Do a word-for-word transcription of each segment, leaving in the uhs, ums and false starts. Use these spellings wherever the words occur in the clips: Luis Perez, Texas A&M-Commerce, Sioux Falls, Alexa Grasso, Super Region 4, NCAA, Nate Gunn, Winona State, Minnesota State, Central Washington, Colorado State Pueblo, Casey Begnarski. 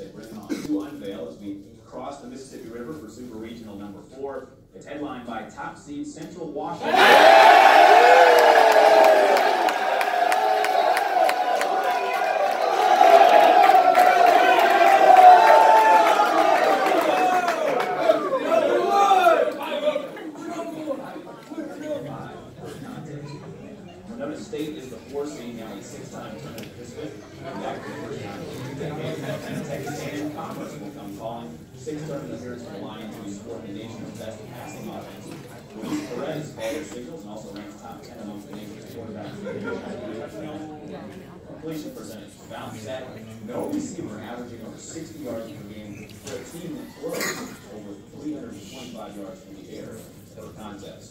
that we're going to unveil as we cross the Mississippi River for Super Regional number four. It's headlined by top seed Central Washington. Winona State is the four seed, now a six-time tournament participant. Texas A and M-Commerce will come calling. Six tournament appearances for the Lions, who is scoring the nation's best passing offense. Luis Perez followed their signals and also ranks top ten amongst the nation's quarterbacks. Completion percentage bounced back. No receiver averaging over sixty yards per game for a team that throws over three hundred twenty-five yards from the air per contest.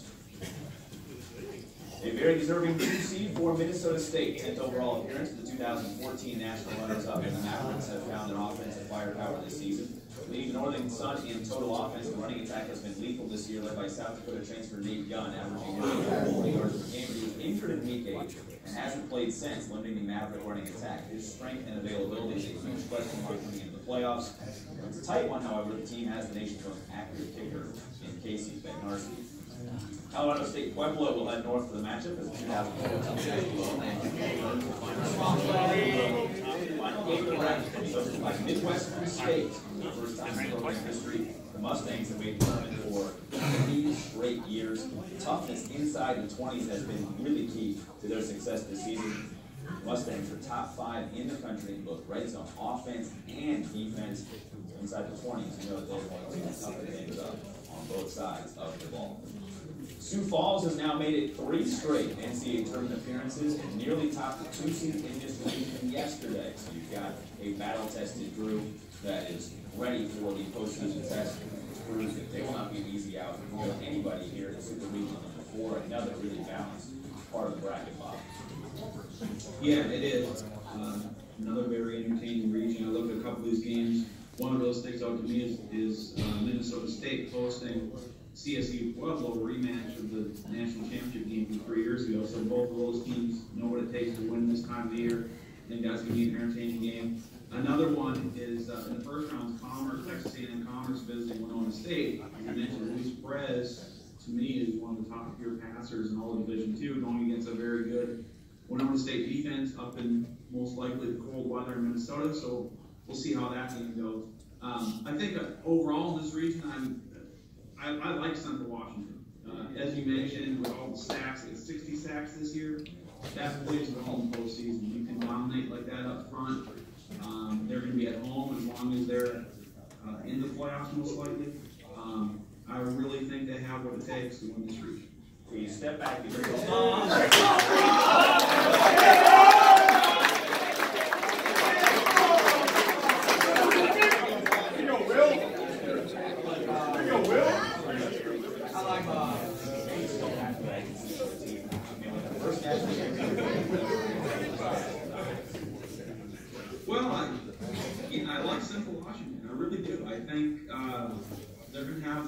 A very deserving two seed for Minnesota State, tenth overall appearance. The two thousand fourteen national runners-up and the Mavericks have found an offensive firepower this season. Leading the Northern Sun in total offense, the running attack has been lethal this year, led by South Dakota transfer Nate Gunn, averaging nearly forty yards per game. He was injured in week eight and hasn't played since, limiting the Maverick running attack. His strength and availability is a huge question mark coming into the playoffs. It's a tight one, however. The team has the nation's most accurate kicker in Casey Begnarski. Colorado State Pueblo will head north for the matchup as two thousand fourteen. Final game of the round, hosted by Midwestern State. First time in program history, the Mustangs have made the tournament for three straight years. Toughness inside the twenties has been really key to their success this season. Mustangs are top five in the country in both red zone offense and defense. Inside the twenties, you know that they're going to toughen things up on both sides of the ball. Sioux Falls has now made it three straight N C A A tournament appearances and nearly topped the two seed in this region yesterday. So you've got a battle-tested group that is ready for the postseason test. It proves that they will not be an easy out for anybody here in Super Region number four. Another really balanced part of the bracket, Bob. Yeah, it is. Um, another very entertaining region. I looked at a couple of these games. One of those things out to me is, is uh, Minnesota State hosting C S U Pueblo, rematch of the national championship game from three years ago. So both of those teams know what it takes to win this time of the year. I think that's going to be an entertaining game. Another one is uh, in the first round, Commerce, Texas A and M-Commerce visiting Winona State. You mentioned Luis Perez, to me, is one of the top tier passers in all of Division two, going against a very good Winona State defense up in most likely the cold weather in Minnesota. So we'll see how that game goes. Um, I think uh, overall in this region, I'm I, I like Central Washington. Uh, as you mentioned, with all the sacks, it's sixty sacks this year. That plays well in the postseason. You can dominate like that up front. Um, they're going to be at home as long as they're uh, in the playoffs, most likely. Um, I really think they have what it takes to win this region. When you step back, you Well, I, you know, I like Central Washington. I really do. I think uh, they're going to have a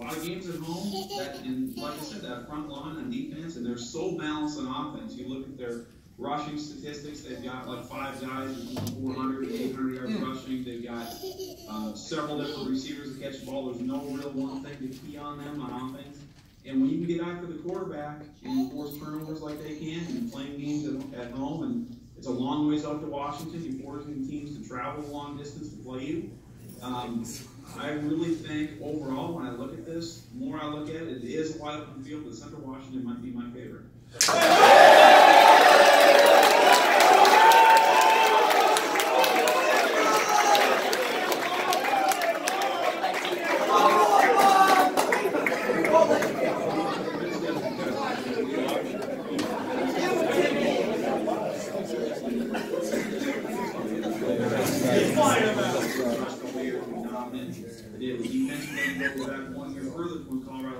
lot of games at home. That, and like I said, that front line on defense, and they're so balanced on offense. You look at their rushing statistics. They've got like five guys with four hundred, eight hundred yards rushing. They've got uh, several different receivers that catch the ball. There's no real one thing to key on them on offense. And when you can get after the quarterback and force turnovers like they can, and playing games at home, and it's a long ways out to Washington, you're forcing teams to travel a long distance to play you. Um, I really think overall, when I look at this, the more I look at it, it is wide open field, but Central Washington might be my favorite.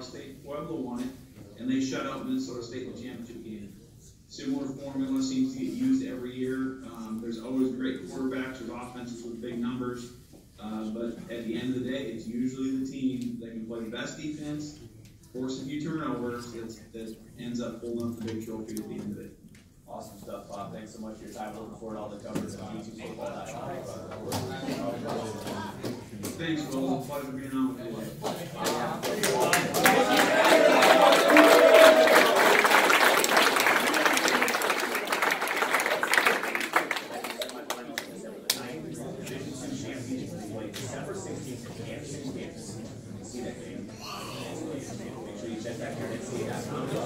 State Pueblo won it, and they shut out Minnesota State in the championship game. Similar formula seems to get used every year. Um, there's always great quarterbacks, there's offenses with big numbers, uh, but at the end of the day, it's usually the team that can play the best defense, force a few turnovers, that ends up holding up the big trophy at the end of it. Awesome stuff, Bob. Thanks so much for your time. Looking forward to all the coverage on YouTube football dot com. things, well, it's a pleasure being on with you. Make sure you check back here and see that.